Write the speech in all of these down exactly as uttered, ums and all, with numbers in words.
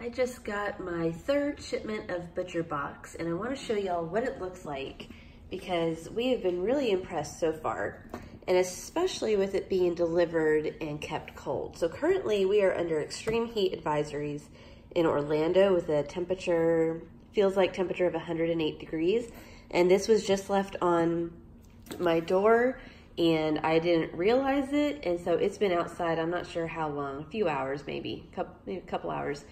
I just got my third shipment of ButcherBox, and I want to show y'all what it looks like because we have been really impressed so far, and especially with it being delivered and kept cold. So currently we are under extreme heat advisories in Orlando with a temperature, feels like temperature of one hundred eight degrees, and this was just left on my door and I didn't realize it, and so it's been outside, I'm not sure how long, a few hours maybe, couple, maybe a couple hours,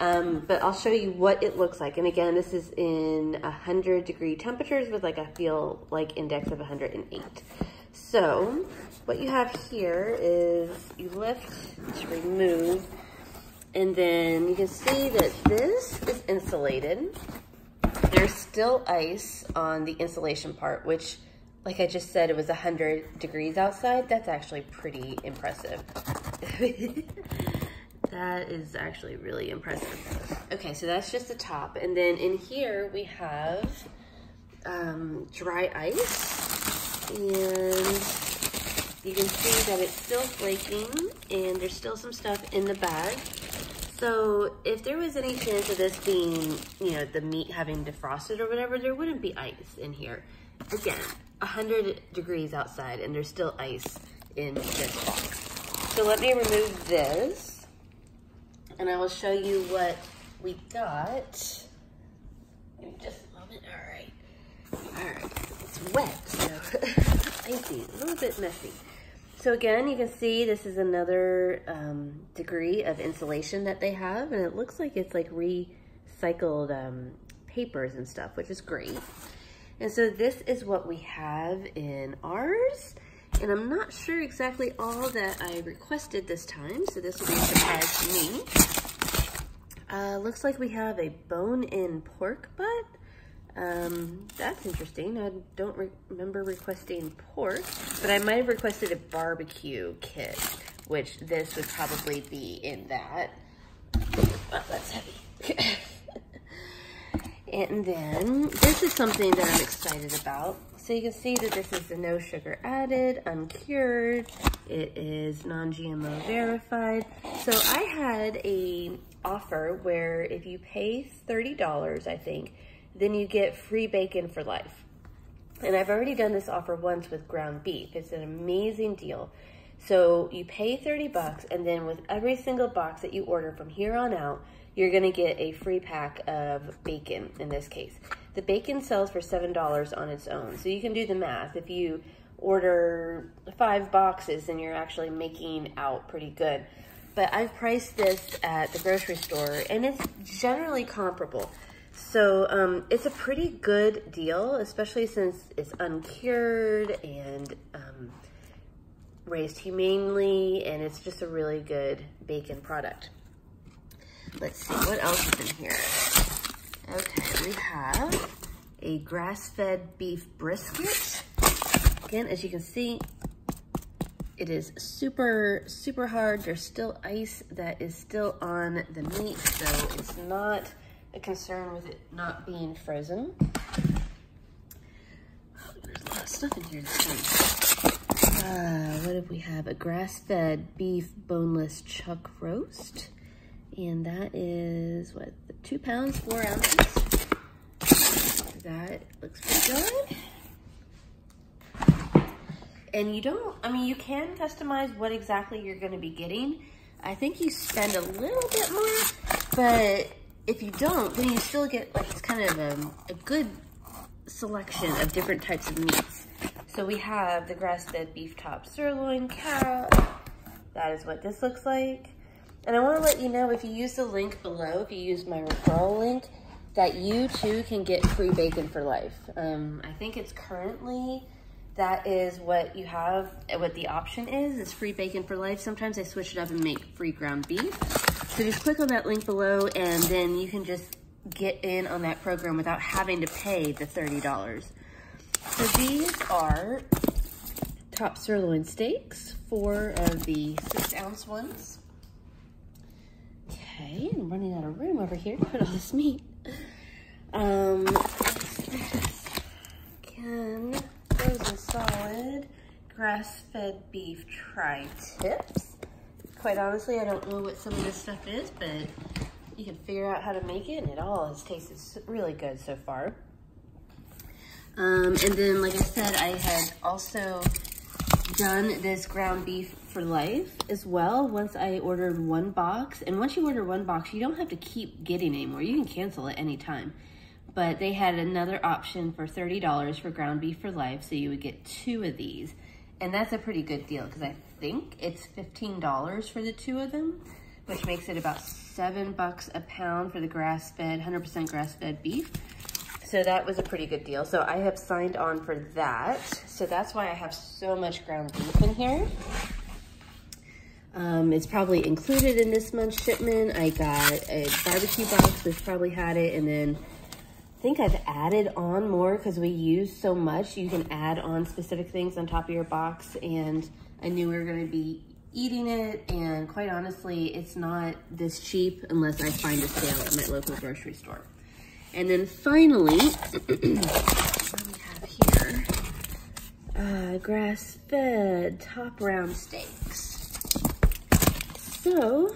um, but I'll show you what it looks like. And again, this is in one hundred degree temperatures with like a feel like index of one hundred eight. So what you have here is you lift to remove, and then you can see that this is insulated. There's still ice on the insulation part, which, like I just said, it was one hundred degrees outside. That's actually pretty impressive. That is actually really impressive. Okay, so that's just the top. And then in here we have um, dry ice. And you can see that it's still flaking and there's still some stuff in the bag. So if there was any chance of this being, you know, the meat having defrosted or whatever, there wouldn't be ice in here. Again, one hundred degrees outside and there's still ice in this box. So let me remove this and I will show you what we got. Give me just a moment. All right. All right. It's wet, so icy, a little bit messy. So again, you can see this is another um, degree of insulation that they have, and it looks like it's like recycled um, papers and stuff, which is great. And so this is what we have in ours, and I'm not sure exactly all that I requested this time, so this will be a surprise to me. Uh, looks like we have a bone-in pork butt. Um, that's interesting. I don't re remember requesting pork, but I might have requested a barbecue kit, which this would probably be in that. Oh, that's heavy. And then this is something that I'm excited about. So you can see that this is the no sugar added, uncured. It is non G M O verified. So I had a offer where if you pay thirty dollars, I think, then you get free bacon for life. And I've already done this offer once with ground beef. It's an amazing deal. So you pay thirty bucks, and then with every single box that you order from here on out, you're gonna get a free pack of bacon in this case. The bacon sells for seven dollars on its own. So you can do the math. If you order five boxes, then you're actually making out pretty good. But I've priced this at the grocery store and it's generally comparable. So um, it's a pretty good deal, especially since it's uncured and um, raised humanely, and it's just a really good bacon product. Let's see, what else is in here? Okay, we have a grass-fed beef brisket. Again, as you can see, it is super, super hard. There's still ice that is still on the meat, so it's not a concern with it not being frozen. Oh, there's a lot of stuff in here this time. Uh, what if we have a grass-fed beef boneless chuck roast? And that is, what, two pounds, four ounces. That looks pretty good. And you don't, I mean, you can customize what exactly you're gonna be getting. I think you spend a little bit more, but if you don't, then you still get like, it's kind of a, a good selection of different types of meats. So we have the grass-fed beef top sirloin cow. That is what this looks like. And I want to let you know, if you use the link below, if you use my referral link, that you too can get free bacon for life. Um, I think it's currently, that is what you have, what the option is, is free bacon for life. Sometimes I switch it up and make free ground beef. So just click on that link below and then you can just get in on that program without having to pay the thirty dollars. So these are top sirloin steaks, four of the six ounce ones. Okay, I'm running out of room over here to put all this meat. Um, again, frozen solid, grass-fed beef tri-tips. Quite honestly, I don't know what some of this stuff is, but you can figure out how to make it, and it all has tasted really good so far. Um, and then, like I said, I had also done this ground beef for life as well. Once I ordered one box, and once you order one box, you don't have to keep getting anymore. You can cancel at any time. But they had another option for thirty dollars for ground beef for life, so you would get two of these. And that's a pretty good deal, because I think it's fifteen dollars for the two of them, which makes it about seven bucks a pound for the grass-fed, one hundred percent grass-fed beef. So that was a pretty good deal. So I have signed on for that. So that's why I have so much ground beef in here. Um, it's probably included in this month's shipment. I got a barbecue box, which probably had it. And then I think I've added on more because we use so much. You can add on specific things on top of your box. And I knew we were going to be eating it. And quite honestly, it's not this cheap unless I find a sale at my local grocery store. And then finally, what do we have here? Uh, grass-fed top round steaks. So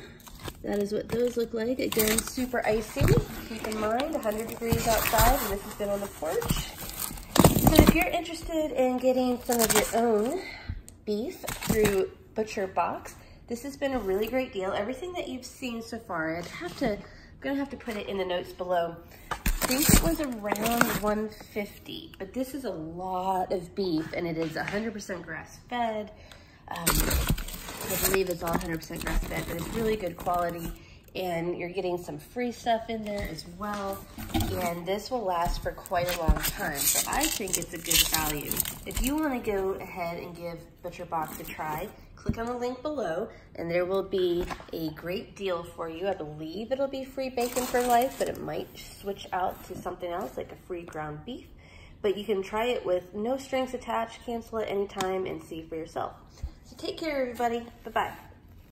that is what those look like. Again, super icy. Keep in mind, one hundred degrees outside, and this has been on the porch. So if you're interested in getting some of your own beef through ButcherBox, this has been a really great deal. Everything that you've seen so far, I'd have to, I'm gonna have to put it in the notes below. I think it was around one fifty, but this is a lot of beef, and it is one hundred percent grass-fed. Um, I believe it's all one hundred percent grass-fed, but it's really good quality, and you're getting some free stuff in there as well, and this will last for quite a long time, so I think it's a good value. If you want to go ahead and give ButcherBox a try, click on the link below, and there will be a great deal for you. I believe it'll be free bacon for life, but it might switch out to something else, like a free ground beef. But you can try it with no strings attached, cancel at any time, and see for yourself. So take care, everybody. Bye-bye.